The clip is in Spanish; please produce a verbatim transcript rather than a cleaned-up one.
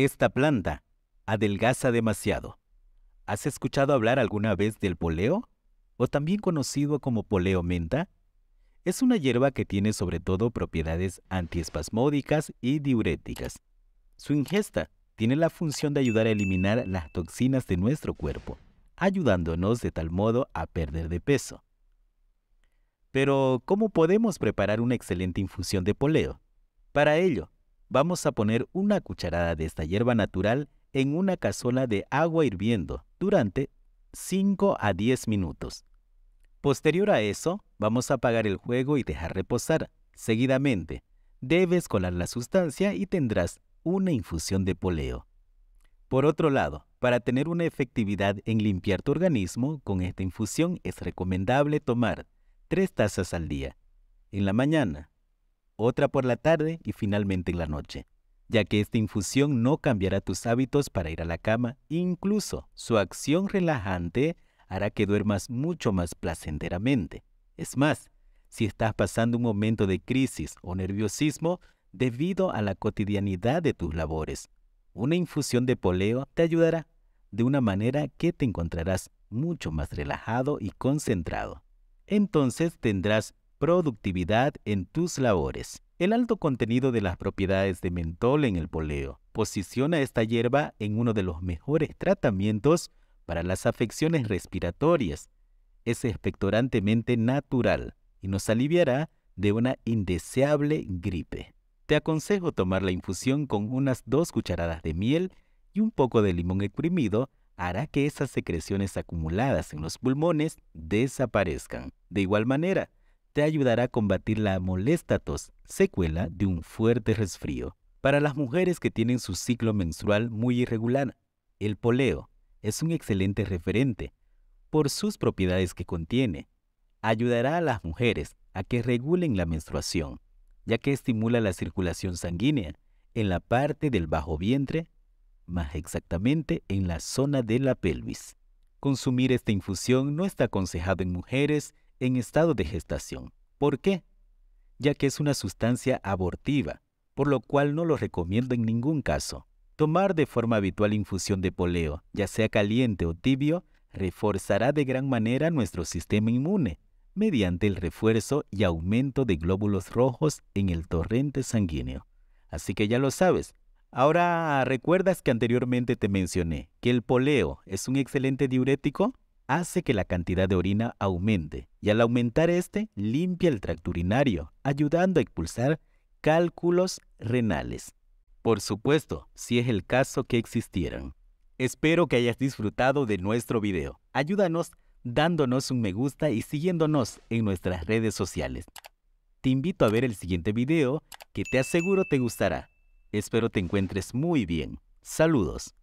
Esta planta adelgaza demasiado. ¿Has escuchado hablar alguna vez del poleo? ¿O también conocido como poleo menta? Es una hierba que tiene sobre todo propiedades antiespasmódicas y diuréticas. Su ingesta tiene la función de ayudar a eliminar las toxinas de nuestro cuerpo, ayudándonos de tal modo a perder de peso. Pero, ¿cómo podemos preparar una excelente infusión de poleo? Para ello, vamos a poner una cucharada de esta hierba natural en una cazuela de agua hirviendo durante cinco a diez minutos. Posterior a eso, vamos a apagar el fuego y dejar reposar. Seguidamente, debes colar la sustancia y tendrás una infusión de poleo. Por otro lado, para tener una efectividad en limpiar tu organismo, con esta infusión es recomendable tomar tres tazas al día, en la mañana, otra por la tarde y finalmente en la noche, ya que esta infusión no cambiará tus hábitos para ir a la cama, incluso su acción relajante hará que duermas mucho más placenteramente. Es más, si estás pasando un momento de crisis o nerviosismo debido a la cotidianidad de tus labores, una infusión de poleo te ayudará de una manera que te encontrarás mucho más relajado y concentrado. Entonces tendrás productividad en tus labores. El alto contenido de las propiedades de mentol en el poleo posiciona esta hierba en uno de los mejores tratamientos para las afecciones respiratorias. Es expectorantemente natural y nos aliviará de una indeseable gripe. Te aconsejo tomar la infusión con unas dos cucharadas de miel y un poco de limón exprimido. Hará que esas secreciones acumuladas en los pulmones desaparezcan. De igual manera, te ayudará a combatir la molesta tos, secuela de un fuerte resfrío. Para las mujeres que tienen su ciclo menstrual muy irregular, el poleo es un excelente referente por sus propiedades que contiene. Ayudará a las mujeres a que regulen la menstruación, ya que estimula la circulación sanguínea en la parte del bajo vientre, más exactamente en la zona de la pelvis. Consumir esta infusión no está aconsejado en mujeres en estado de gestación. ¿Por qué? Ya que es una sustancia abortiva, por lo cual no lo recomiendo en ningún caso. Tomar de forma habitual infusión de poleo, ya sea caliente o tibio, reforzará de gran manera nuestro sistema inmune mediante el refuerzo y aumento de glóbulos rojos en el torrente sanguíneo. Así que ya lo sabes. Ahora, ¿recuerdas que anteriormente te mencioné que el poleo es un excelente diurético? Hace que la cantidad de orina aumente y al aumentar este, limpia el tracto urinario, ayudando a expulsar cálculos renales. Por supuesto, si es el caso que existieran. Espero que hayas disfrutado de nuestro video. Ayúdanos dándonos un me gusta y siguiéndonos en nuestras redes sociales. Te invito a ver el siguiente video que te aseguro te gustará. Espero te encuentres muy bien. Saludos.